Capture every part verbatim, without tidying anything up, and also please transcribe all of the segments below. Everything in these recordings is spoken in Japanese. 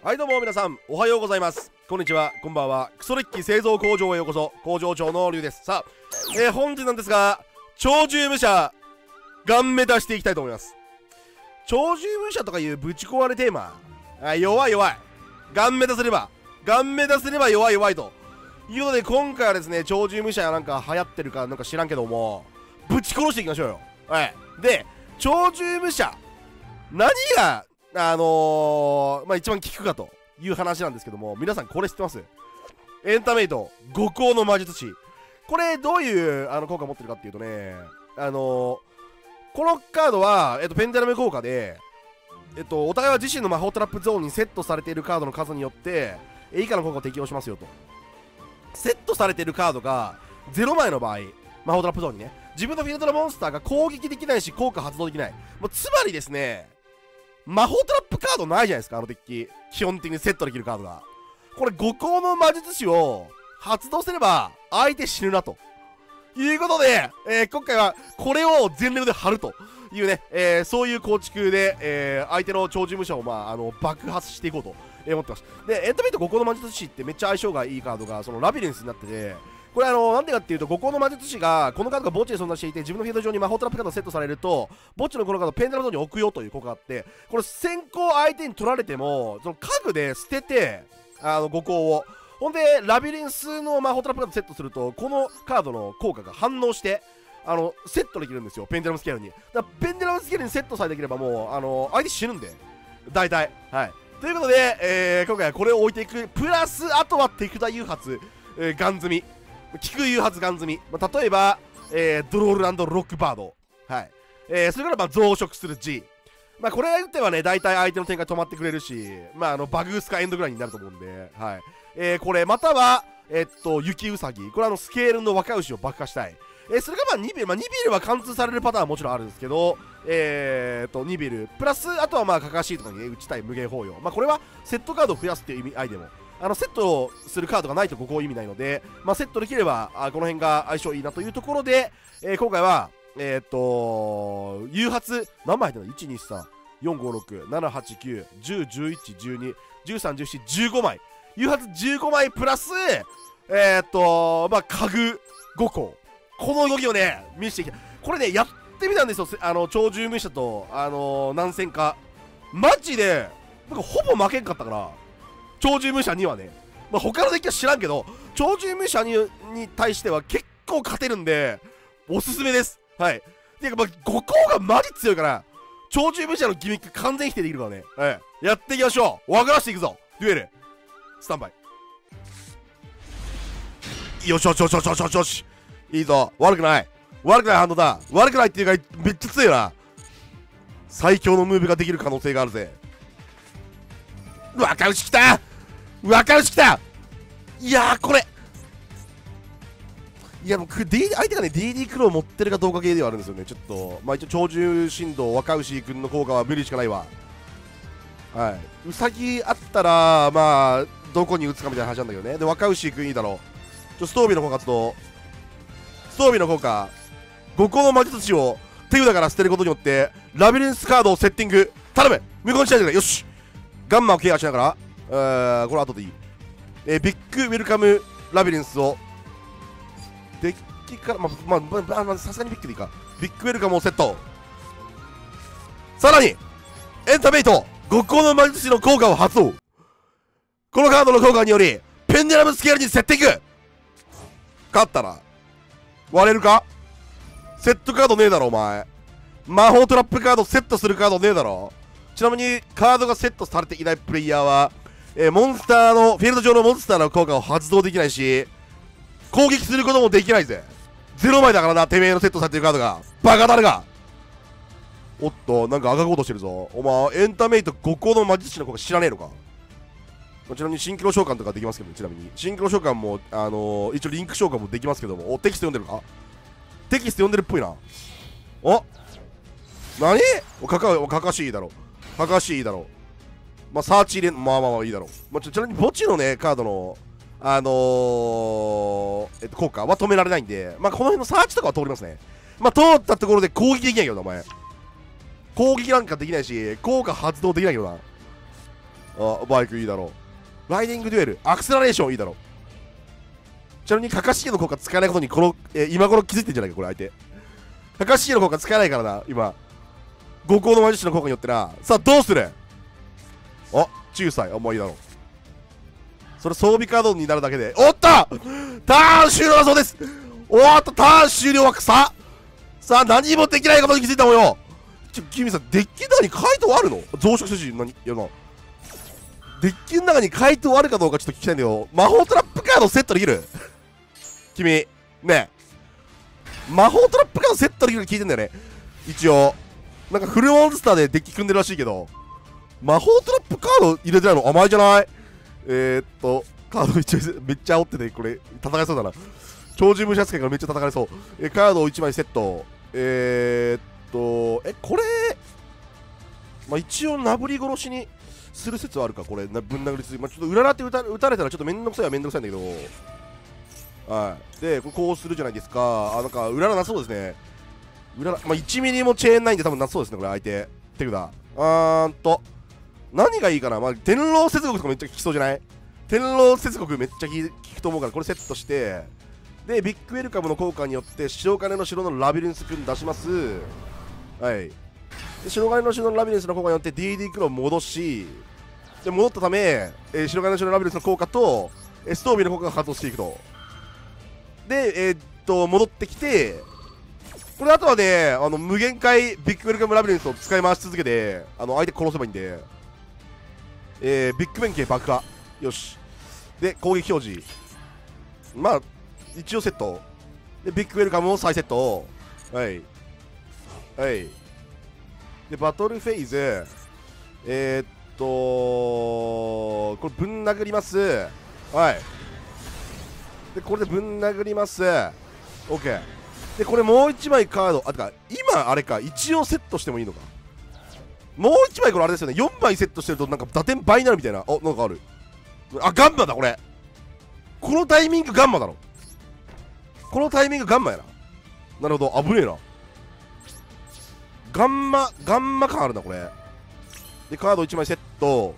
はいどうも皆さんおはようございます、こんにちは、こんばんは。クソデッキ製造工場へようこそ。工場長の龍です。さあ、えー、本日なんですが鳥獣武者ガンメ出していきたいと思います。鳥獣武者とかいうぶち壊れテーマ、あ弱い弱いガンメ出せればガンメ出せれば弱い弱いということで、今回はですね鳥獣武者なんか流行ってるかなんか知らんけどもぶち殺していきましょうよ。はい、で鳥獣武者何があのー、まあ一番効くかという話なんですけども、皆さんこれ知ってます？エンタメイト五光の魔術師。これどういうあの効果持ってるかっていうとね、あのー、このカードは、えっと、ペンデラム効果で、えっと、お互いは自身の魔法トラップゾーンにセットされているカードの数によって以下の効果を適用しますよと。セットされているカードがゼロまいの場合、魔法トラップゾーンにね、自分のフィールドのモンスターが攻撃できないし効果発動できない、もうつまりですね魔法トラップカードないじゃないですか、あのデッキ。基本的にセットできるカードが。これ、五光の魔術師を発動すれば、相手死ぬなと。いうことで、えー、今回はこれを全レベルで貼るというね、えー、そういう構築で、えー、相手の鳥獣武者を、まあ、あの爆発していこうと思ってます。で、エンタメイト五光の魔術師ってめっちゃ相性がいいカードが、そのラビリンスになってて、これあのなんでかっていうと、五光の魔術師がこのカードが墓地で存在していて、自分のフィールド上に魔法トラップカードがセットされると墓地のこのカードをペンダルゾーンに置くよという効果があって、これ先行相手に取られてもその家具で捨ててあの五光を、ほんでラビリンスの魔法トラップカードセットするとこのカードの効果が反応してあのセットできるんですよ、ペンデラムスケールに。だからペンデラムスケールにセットさえできればもうあの相手死ぬんで大体。はい、ということで、えー、今回はこれを置いていくプラス、あとは手札誘発、えー、ガン積み効く誘発ガン積み、まあ、例えば、えー、ドロール&ロックバード、はい、えー、それからまあ増殖する G、まあ、これ打てばね大体相手の展開止まってくれるし、まあ、あのバグースカエンドぐらいになると思うんで、はい、えー、これまたは、えー、っと雪うさぎ、これはあのスケールの若牛を爆破したい、えー、それからまあニビル、まあ、ニビルは貫通されるパターンはもちろんあるんですけど、えー、っとニビルプラスあとはまあカカシーとかに、ね、打ちたい無限包容、まあ、これはセットカードを増やすっていう意味合いでもあのセットするカードがないとここ意味ないので、まあ、セットできればあこの辺が相性いいなというところで、えー、今回は、えー、っと誘発何枚入ってるの ?いち、に、さん、よん、ご、ろく、なな、はち、きゅう、じゅう、じゅういち、じゅうに、じゅうさん、じゅうよん、じゅうごまい。誘発じゅうごまいプラス、えー、っと、まあ、家具ごこ。この動きをね、見せていきたい。これね、やってみたんですよ、あの鳥獣武者と、あのー、何戦か。マジで、なんかほぼ負けんかったから。鳥獣武者にはね、まあ、他のデッキは知らんけど鳥獣武者 に, に対しては結構勝てるんでおすすめです。はい、ていうかまあ五光がマジ強いから鳥獣武者のギミック完全否定できるからね、はい、やっていきましょう。分からしていくぞ。デュエルスタンバイ。よしよしよしよしよしよし、いいぞ。悪くない悪くない反動だ。悪くないっていうかめっちゃ強いな。最強のムーブができる可能性があるぜ。若牛きた若牛きた。いやーこれいやもう相手がね ディーディー クロー持ってるかどうか系ではあるんですよね。ちょっとまあ一応鳥獣振動若牛くんの効果は無理しかないわ。はい、ウサギあったらまあどこに打つかみたいな話なんだけどね。で若牛くんいいだろう。ちょストービーの効果とストービーの効果五光の魔術師を手札から捨てることによってラビリンスカードをセッティング頼む。無言しないでくれ。よしガンマをケアしながら、えー、これ後でいい、えー、ビッグウェルカムラビリンスをデッキからまあまあまあさすがにビッグでいいか。ビッグウェルカムをセット。さらにエンタメイト五光の魔術師の効果を発動。このカードの効果によりペンデラムスケールにセッティング。勝ったな。割れるか。セットカードねえだろお前。魔法トラップカードセットするカードねえだろ。ちなみにカードがセットされていないプレイヤーは、えー、モンスターのフィールド上のモンスターの効果を発動できないし攻撃することもできないぜ。ゼロまいだからなてめえのセットされてるカードが。バカだれが。おっとなんかあがこうとしてるぞお前。エンタメイト五光の魔術師の効果知らねえのか。ちなみにシンクロ召喚とかできますけど、ちなみにシンクロ召喚もあのー、一応リンク召喚もできますけども。おテキスト読んでるか。テキスト読んでるっぽいな。お何おかかおかかしいだろ。かかしいいだろう。まあサーチ入れまあまあまあいいだろう。まあ、ちなみに墓地のねカードのあのー、えっと効果は止められないんで、まあこの辺のサーチとかは通りますね。まあ通ったところで攻撃できないけどなお前。攻撃なんかできないし効果発動できないけどな。あバイクいいだろう。ライディングデュエルアクセラレーションいいだろう。ちなみにカカシゲの効果使えないことにこの、えー、今頃気づいてんじゃないかこれ相手。カカシゲの効果使えないからな今。五行の魔術師の効果によってな。さあどうする。あ仲裁あもういいだろう。それ装備カードになるだけで。おっとターン終了だそうです。おーっとターン終了は草。さあ何もできないことに気づいたもんよ。ちょ君さデッキの中に回答あるの。増殖主人何いやなデッキの中に回答あるかどうかちょっと聞きたいんだけど。魔法トラップカードセットできる君ねえ魔法トラップカードセットできるって聞いてんだよね。一応なんかフルモンスターでデッキ組んでるらしいけど魔法トラップカード入れてないの甘いじゃない。えー、っとカード一枚めっちゃ煽っててこれ戦いそうだな。超人武者扱いからめっちゃ叩かれそう。えカードをいちまいセット。えー、っとえこれまあ一応なぶり殺しにする説はあるかこれぶん殴りつつ、まあ、ちょっと裏なって打 た, 打たれたらちょっとめんどくさいはめんどくさいんだけど。はいでこれこうするじゃないですか。あなんか裏ななそうですね。裏なまあいちミリもチェーンないんで多分なそうですねこれ相手手札。あーんと何がいいかな。まあ天狼接続とかめっちゃ効きそうじゃない。天狼接続めっちゃ効くと思うからこれセットしてで、ビッグウェルカムの効果によって、白金の城のラビリンス君出します。はい。で白金の城のラビリンスの効果によって ディーディー 黒を戻し、で戻ったため、えー、白金の城のラビリンスの効果と、えー、ストービーの効果が発動していくと。で、えー、っと、戻ってきて、これあとはね、あの無限回ビッグウェルカムラビリンスを使い回し続けて、あの相手殺せばいいんで、えー、ビッグ弁慶爆破。よし。で、攻撃表示。まあ、一応セットでビッグウェルカムを再セット。はいはいでバトルフェイズえー、っとこれぶん殴ります。はいでこれでぶん殴ります。 OK でこれもう一枚カードあてか今あれか一応セットしてもいいのか。もう一枚これあれですよねよんまいセットしてるとなんか打点倍になるみたいな。おなんかあるあガンマだこれこのタイミングガンマだろこのタイミングガンマやな。なるほど、危ねえな。ガンマ、ガンマ感あるな、これ。で、カードいちまいセット。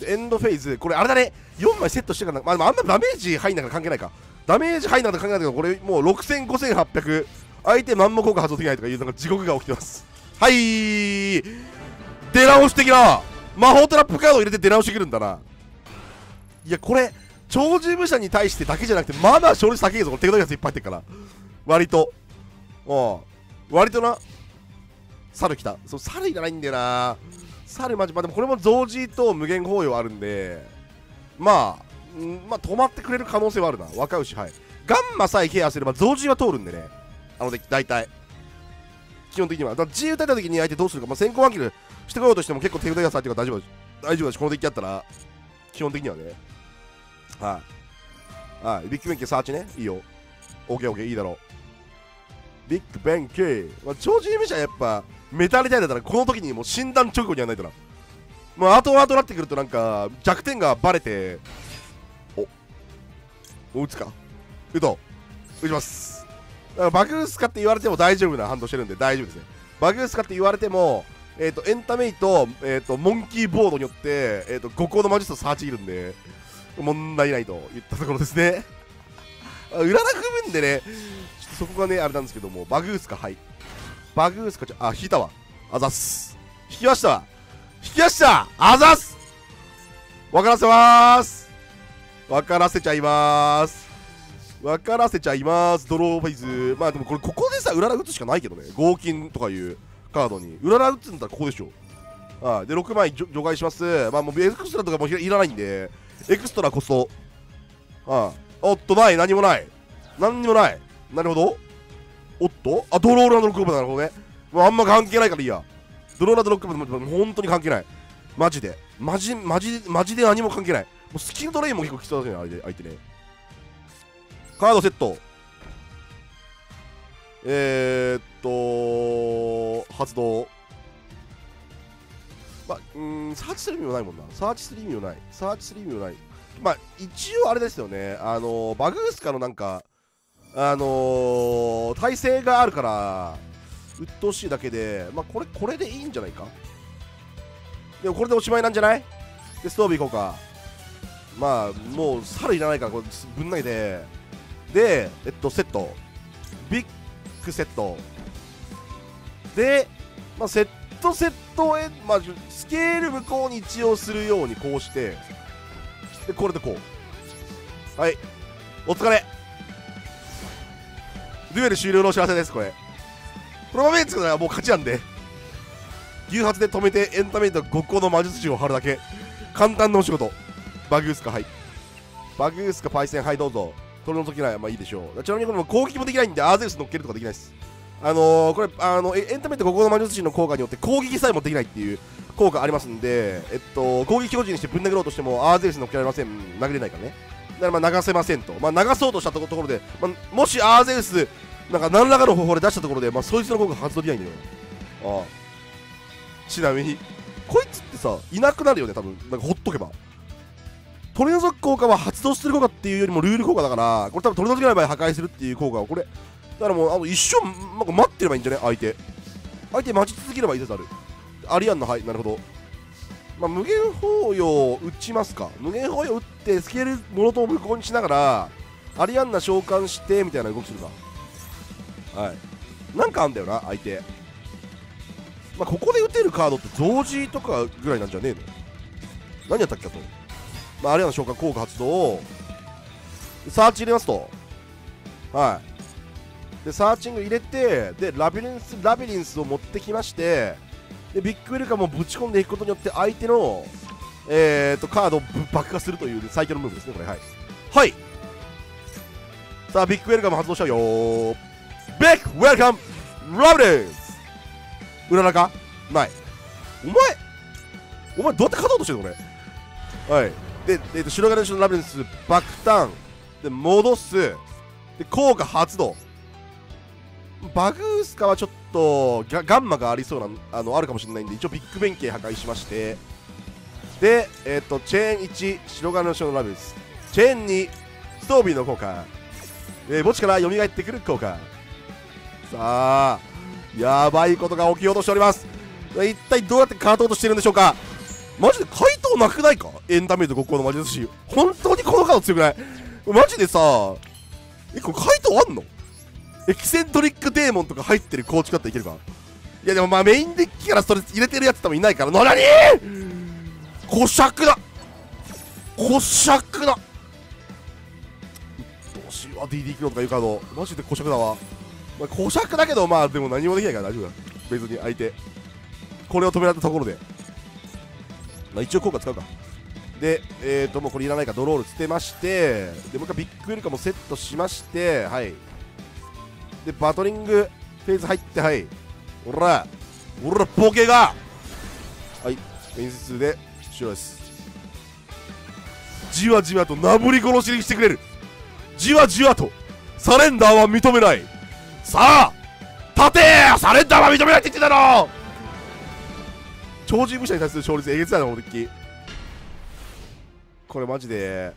で、エンドフェイズ。これ、あれだね。よんまいセットしてから、まあ、あんまダメージ入んなから関係ないか。ダメージ入んなから関係ないけど、これ、もうろくせん、ごせんはっぴゃく。相手、マンモ効果発動できないとかいう、なんか地獄が起きてます。はいー。出直してきな。魔法トラップカードを入れて出直してくるんだな。いや、これ。超人武者に対してだけじゃなくて、まだ勝率高いぞ。これ手札やついっぱい入ってるから。割と。うん。割とな。猿来た。そう、猿いらないんだよな。猿マジ。まあでもこれも増獣と無限包容あるんで、まあ、んまあ止まってくれる可能性はあるな。若牛、はい。ガンマさえケアすれば増獣は通るんでね。あの、大体。基本的には。だから自由打たれた時に相手どうするか。まあ先行暗記してこようとしても結構手札やつ入ってるから大丈夫だし。大丈夫だし、このデッキあったら、基本的にはね。はい、はい、ビッグ弁慶サーチね。いいよ。オーケーオーケーいいだろう。ビッグ弁慶。まあ、超人武者はやっぱ、メタリタイだったら、この時にもう診断直後にやらないとな。まあ、後々なってくるとなんか、弱点がバレて、お、打つか。打とう。打ちます。だからバグースかって言われても大丈夫な反動してるんで大丈夫ですね。バグースかって言われても、えっと、エンタメイと、えっと、モンキーボードによって、えっと、五行の魔術とサーチいるんで、問題ないと言ったところですね。裏なく分でね、ちょっとそこがね、あれなんですけども、バグースか、はい。バグースか、あ、引いたわ。あざっす。引きましたわ。引きましたあざっす。わからせまーす。わからせちゃいまーす。わからせちゃいまーす。ドローフェイズ。まあでもこれ、ここでさ、裏な打つしかないけどね。合金とかいうカードに。裏な打つんだったらここでしょ。ああで、ろくまい除外します。まあもうエクストラとかもいらないんで。エクストラこそ、ああ、おっと、ない、何もない、何にもない、なるほど、おっと、あ、ドローラードロックオブだ、なるほどね、もうあんま関係ないからいいや、ドローラードロックオブ、本当に関係ない、マジで、マジ、マジ、マジで何も関係ない、もうスキルドレインも結構きついね、相手ね、カードセット、えーっと、発動。まあ、うんサーチする意味もないもんな。サーチする意味もない。サーチする意味もない。まあ、一応あれですよね。あのー、バグースカのなんか、あのー、耐性があるから、うっとうしいだけで、まあ、これ、これでいいんじゃないか。でも、これでおしまいなんじゃないでストーブいこうか。まあもう猿いらないからこれぶん投げて、でえっとセットビッグセットで、まあ、セットセットへ、まあ、スケール向こうに一応するようにこうして、でこれでこう、はい、お疲れ、デュエル終了のお知らせです。これこのまま目つくならもう勝ちなんで、誘発で止めてエンタメイト極高の魔術師を張るだけ、簡単なお仕事。バグースか、はい、バグースかパイセン、はい、どうぞ。取り除きない、まあいいでしょう。ちなみにこれも攻撃もできないんで、アーゼウス乗っけるとかできないです。あのー、これあのエンタメイト極高の魔術師の効果によって攻撃さえもできないっていう効果ありますんで、えっと攻撃表示にしてぶん殴ろうとしてもアーゼウス乗っけられません、殴れないからね。だからまあ流せませんと、まあ、流そうとしたところで、まあ、もしアーゼウスなんか何らかの方法で出したところで、まあ、そいつの効果発動できないんだよ。ああ、ちなみにこいつってさいなくなるよね多分、なんかほっとけば。取り除く効果は発動する効果っていうよりもルール効果だから、これ多分取り除けない場合破壊するっていう効果はこれだからもうあの一生なんか待ってればいいんじゃね。相手相手待ち続ければいいです。あるアリアンの、はい、なるほど。まあ、無限包容打ちますか。無限包容打ってスケールモノトー無効にしながらアリアンナ召喚してみたいな動きするか。はい、なんかあんだよな相手。まあここで打てるカードって増字とかぐらいなんじゃねえの。何やったっけと。まあ、あれやの召喚効果発動、サーチ入れますと、はいでサーチング入れて、でラビリンスラビリンスを持ってきまして、でビッグウェルカムをぶち込んでいくことによって相手のえーとカードを爆破するという最強のムーブですねこれ。はい、はい、さあビッグウェルカム発動しちゃうよー。ビッグウェルカムラビリンス裏中ない。お前お前どうやって勝とうとしてるのこれ。はいで、えー、と白金のラビリンス爆ターンで戻すで効果発動。バグースカはちょっとガ, ガンマがありそうなあのあるかもしれないんで、一応ビッグ弁慶破壊しまして、でえっ、ー、とチェーンいち白金のラビリンス、チェーンにストービーの効果、えー、墓地から蘇ってくる効果。さあやばいことが起きようとしております。一体どうやって勝とうとしてるんでしょうか。マジで回答なくないか。エンタメイト極高の魔術師本当にこのカード強くない。マジでさ、えこれ回答あんの。エキセントリックデーモンとか入ってる構築だったらいけるか。いやでもまあメインデッキからそれ入れてるやつ多分いないから。ななにこしゃくなこしゃくな。うっとうしいわ ディーディー キロとかいうカードマジでこしゃくだわ。まあ、小尺だけど、まあでも何もできないから大丈夫だ。別に相手これを止められたところで、まあ、一応効果使うか。でえっ、ー、ともうこれいらないからドロール捨てまして、でもう一回ビッグウェルカムもセットしまして、はいでバトリングフェーズ入って、はいおらおらボケが、はい演説で終了です。じわじわとなぶり殺しにしてくれる。じわじわとサレンダーは認めない。さあ立てー、サレンダーは認めないって言ってたろ。超人武者に対する勝率えげつないなこのデッキ。これマジで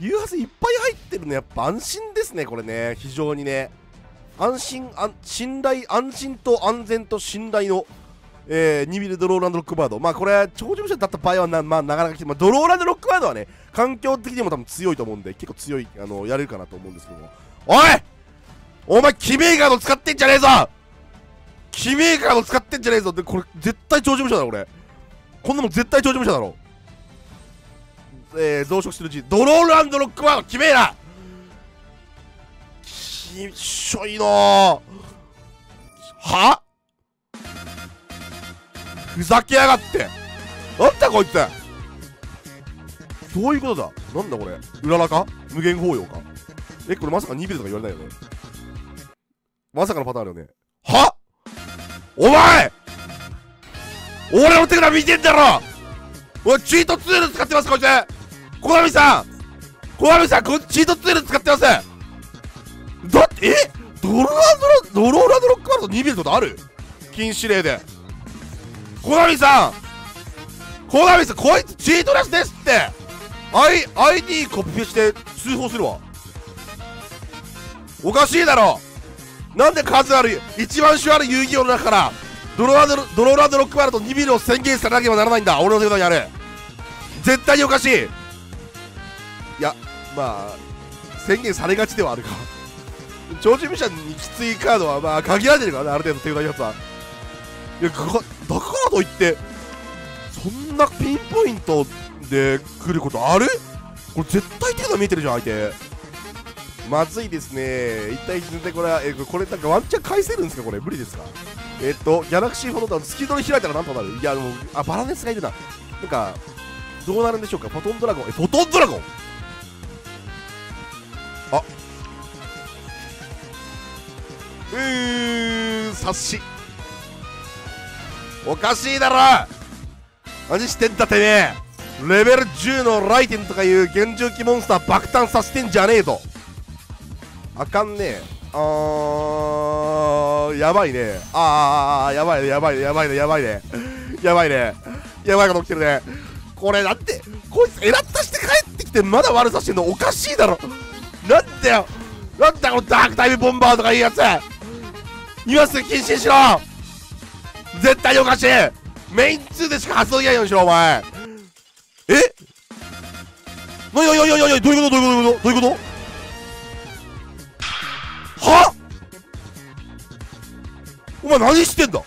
誘発いっぱい入ってるのやっぱ安心ですねこれね。非常にね安心、安信頼安心と安全と信頼の、えー、にビルドローランドロックバード。まあこれ超人武者だった場合は な,、まあ、なかなか、まあ、ドローランドロックバードはね環境的にも多分強いと思うんで結構強いあのやれるかなと思うんですけども。おいお前、キメイカード使ってんじゃねえぞ。キメイカード使ってんじゃねえぞ。で、これ、絶対超事務所だろ、これ。こんなもん絶対超事務所だろ。えー、増殖してるうち、ドロール&ロックワード、キメイラきっしょいのはふざけやがって。なんだこいつどういうことだ。なんだこれ裏中無限包容か。え、これまさかにビルとか言われないよね。まさかのパターンあるよね。はお前俺の手から見てんだろ。俺チートツール使ってますこいつ。コナミさんコナミさんこチートツール使ってます。だってえドローラードロドローラードロックバルトにビルドとある禁止令で。コナミさんコナミさんこいつチートレスですって アイディー コピペして通報するわ。おかしいだろ。なんで数ある一番種ある遊戯王の中からドローランドロックバルトにビルを宣言されなければならないんだ。俺の手札にある絶対におかしい。いや、まあ宣言されがちではあるか。超人武者にきついカードはまあ限られてるからね、ある程度手札やつは。いや、だからといってそんなピンポイントで来ることある？これ絶対手札見えてるじゃん、相手。まずいですね。一体全体これは、えー、これなんかワンチャン返せるんですか、これ無理ですか。えー、っと、ギャラクシーフォトダウン、スキードに開いたらなんとなる。いや、でも、あ、バラネスがいるな。なんか、どうなるんでしょうか。フォトンドラゴン、え、フォトンドラゴンあうーん、察し。おかしいだろ何してんだてめえ。レベルじゅうのライテンとかいう現状期モンスター爆誕させてんじゃねえと。あかんねえ。あー、やばいね。あー、やばいね、やばいね、やばいね、やばいね。やばいね。やばいこと起きてるね。これだって、こいつ、エラッタして帰ってきてまだ悪さしてんのおかしいだろ。なんだよ。なんだこのダークタイムボンバーとかいうやつ。ニュアンス禁止しろ。絶対におかしい。メインツーでしか発動できないようにしろ、お前。え？なになになになに、どういうこと、どういうこと、どういうこと、は？お前何してんだ？